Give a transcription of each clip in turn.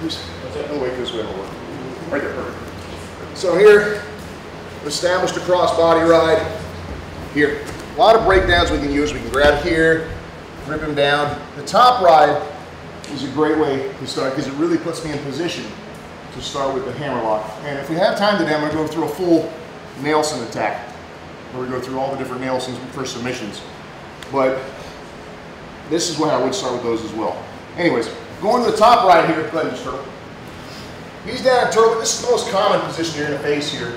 Who's that? No way, because we have a one. Right there, perfect. So here, established a cross-body ride. Here, a lot of breakdowns we can use. We can grab here, rip him down. The top ride is a great way to start because it really puts me in position to start with the hammer lock. And if we have time today, I'm going to go through a full Nelson attack, where we go through all the different Nelsons for submissions. But this is where I would start with those as well. Anyways, going to the top right here, go ahead and turtle. He's down at turtle. This is the most common position you're going to face here,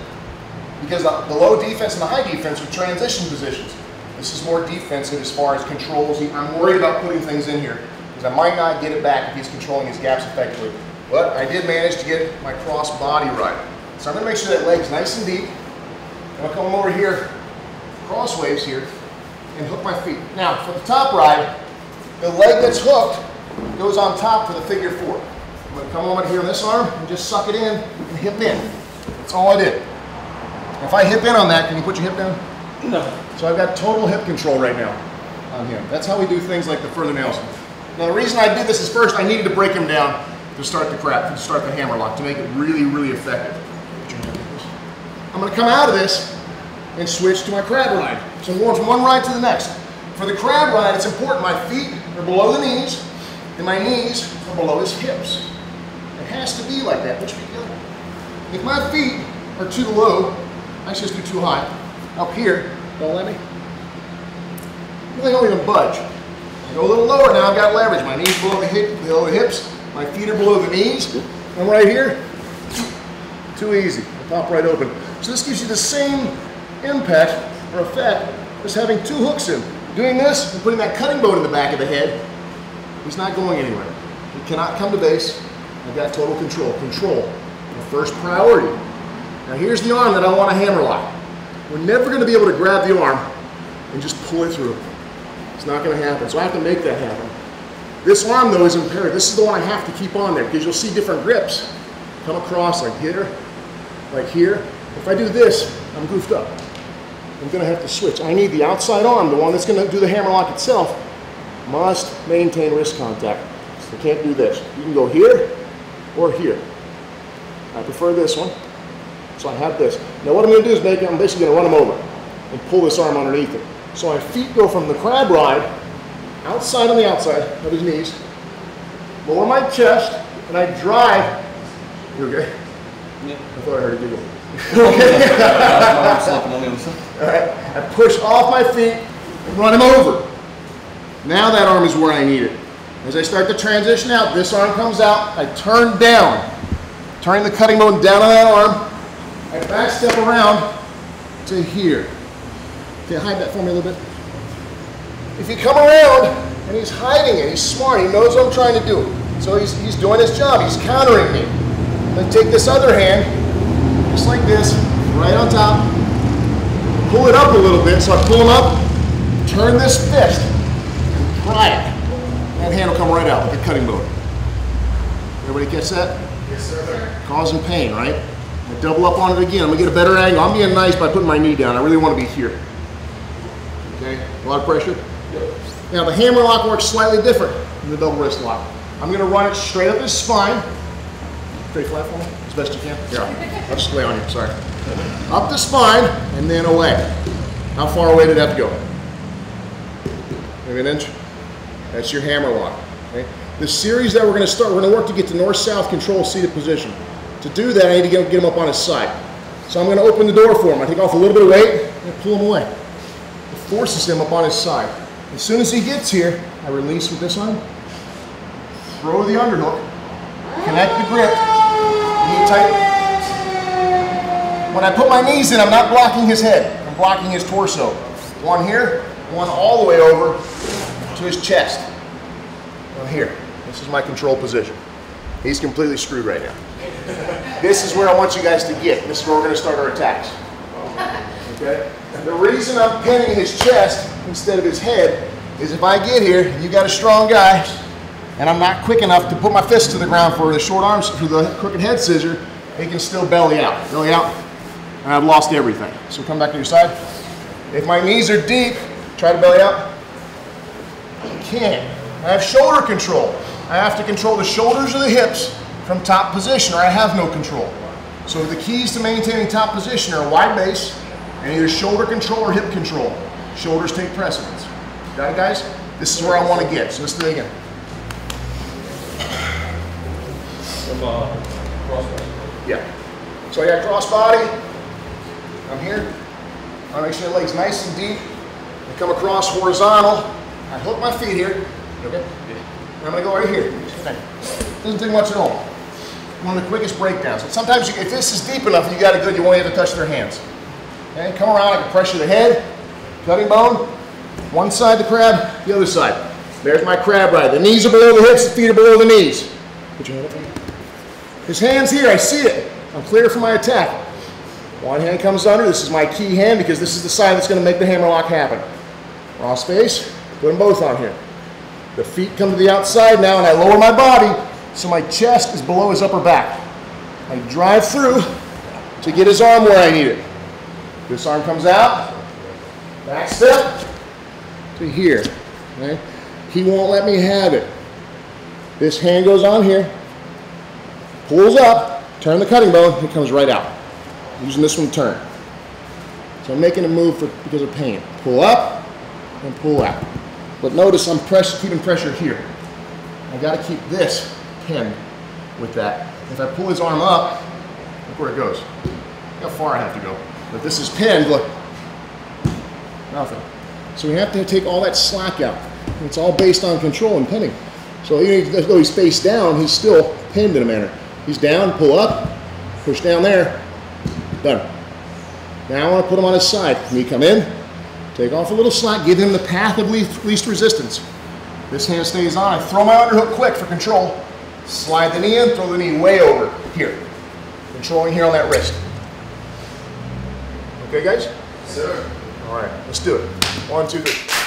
because the low defense and the high defense are transition positions. This is more defensive as far as controls. I'm worried about putting things in here because I might not get it back if he's controlling his gaps effectively. But I did manage to get my cross body right. So I'm going to make sure that leg's nice and deep. I'm going to come over here, crossways here, and hook my feet. Now, for the top ride, the leg that's hooked goes on top for the figure four. I'm going to come over here on this arm and just suck it in and hip in. That's all I did. If I hip in on that, can you put your hip down? No. So I've got total hip control right now on him. That's how we do things like the further Nelson. Now, the reason I did this is first, I needed to break him down to start the crap, to start the hammer lock, to make it really, really effective. I'm going to come out of this and switch to my crab ride. So I'm going from one ride to the next. For the crab ride, it's important my feet are below the knees and my knees are below his hips. It has to be like that. Which would be good. If my feet are too low, I should just do too high. Up here, don't let me. They don't even budge. I go a little lower now. I've got leverage. My knees below the hips. My feet are below the knees. I'm right here. Too easy. I pop right open. So this gives you the same impact or effect as having two hooks in. Doing this and putting that cutting bone in the back of the head, he's not going anywhere. He cannot come to base. I've got total control. Control, the first priority. Now here's the arm that I want to hammer lock. We're never going to be able to grab the arm and just pull it through. It's not going to happen. So I have to make that happen. This arm though is impaired. This is the one I have to keep on there because you'll see different grips come across like here, like here. If I do this, I'm goofed up. I'm going to have to switch. I need the outside arm, the one that's going to do the hammer lock itself, must maintain wrist contact. So I can't do this. You can go here or here. I prefer this one. So I have this. Now what I'm going to do is I'm basically going to run him over and pull this arm underneath it. So my feet go from the crab ride, outside on the outside of his knees, lower my chest, and I drive. You okay? Yeah. I thought I heard a giggle. Okay. All right. I push off my feet and run him over. Now that arm is where I need it. As I start to transition out, this arm comes out. I turn down, turning the cutting bone down on that arm. I back step around to here. Can you hide that for me a little bit? If you come around and he's hiding it, he's smart. He knows what I'm trying to do. So he's doing his job. He's countering me. Then take this other hand, just like this, right on top, pull it up a little bit, so I pull him up, turn this fist, and pry it. That hand will come right out like a cutting board. Everybody catch that? Yes, sir. Causing pain, right? I double up on it again. I'm going to get a better angle. I'm being nice by putting my knee down. I really want to be here. Okay, a lot of pressure? Yep. Now the hammer lock works slightly different than the double wrist lock. I'm going to run it straight up his spine. Straight flat for me, as best you can. Yeah, I'll just lay on you, sorry. Up the spine, and then away. How far away did that have to go? Maybe an inch? That's your hammer lock. Okay? The series that we're going to start, we're going to work to get to north-south control seated position. To do that, I need to get him up on his side. So I'm going to open the door for him. I take off a little bit of weight, and I pull him away. It forces him up on his side. As soon as he gets here, I release with this arm, throw the underhook, connect the grip, knee tight. When I put my knees in, I'm not blocking his head. I'm blocking his torso. One here, one all the way over to his chest. One here. This is my control position. He's completely screwed right now. This is where I want you guys to get. This is where we're going to start our attacks. Okay? The reason I'm pinning his chest instead of his head is if I get here, you got a strong guy, and I'm not quick enough to put my fist to the ground for the short arms, for the crooked head scissor, it can still belly out, and I've lost everything. So come back to your side. If my knees are deep, try to belly out. I can't. I have shoulder control. I have to control the shoulders or the hips from top position, or I have no control. So the keys to maintaining top position are wide base and either shoulder control or hip control. Shoulders take precedence. Got it, guys? This is where I want to get. So let's do it again. Yeah. So I got crossbody. I'm here. I make sure the leg's nice and deep. I come across horizontal. I hook my feet here. Okay. I'm gonna go right here. Okay. Doesn't take much at all. One of the quickest breakdowns. And sometimes, if this is deep enough, you got it good. You won't have to touch their hands. Okay. Come around. I can pressure the head, cutting bone. One side the crab, the other side. There's my crab ride. The knees are below the hips. The feet are below the knees. Put your hand up. His hand's here. I see it. I'm clear for my attack. One hand comes under. This is my key hand because this is the side that's going to make the hammerlock happen. Raw space. Put them both on here. The feet come to the outside now, and I lower my body so my chest is below his upper back. I drive through to get his arm where I need it. This arm comes out, back step to here. Okay? He won't let me have it. This hand goes on here, pulls up, turn the cutting bone, it comes right out. I'm using this one to turn. So I'm making a move because of pain. Pull up and pull out. But notice I'm keeping pressure here. I got to keep this pinned with that. If I pull his arm up, look where it goes. Look how far I have to go. But this is pinned, look. Nothing. So we have to take all that slack out. It's all based on control and pinning. So even though he's face down, he's still pinned in a manner. He's down, pull up, push down there, done. Now I want to put him on his side. Knee come in. Take off a little slack, give him the path of least resistance. This hand stays on. I throw my underhook quick for control. Slide the knee in, throw the knee way over here. Controlling here on that wrist. Okay, guys? Yes, sir. All right, let's do it. 1, 2, 3.